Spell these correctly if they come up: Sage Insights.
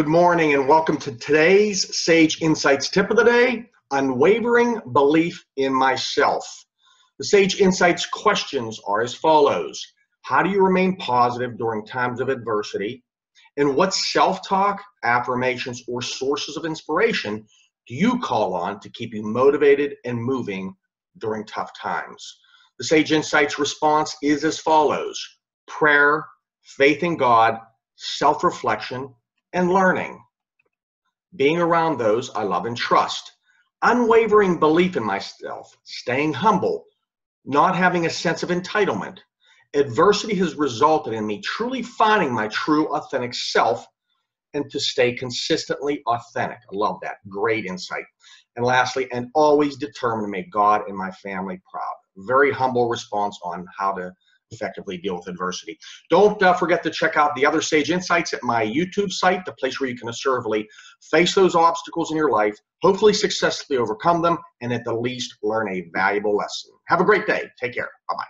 Good morning and welcome to today's Sage Insights Tip of the Day, Unwavering Belief in Myself. The Sage Insights questions are as follows. How do you remain positive during times of adversity? And what self-talk, affirmations, or sources of inspiration do you call on to keep you motivated and moving during tough times? The Sage Insights response is as follows. Prayer, faith in God, self-reflection, and learning, being around those I love and trust, unwavering belief in myself, staying humble, not having a sense of entitlement. Adversity has resulted in me truly finding my true authentic self and to stay consistently authentic. I love that. Great insight. And lastly, and always determined to make God and my family proud. Very humble response on how to effectively deal with adversity. Don't forget to check out the other Sage Insights at my YouTube site, the place where you can assertively face those obstacles in your life, hopefully successfully overcome them, and at the least learn a valuable lesson. Have a great day. Take care. Bye-bye.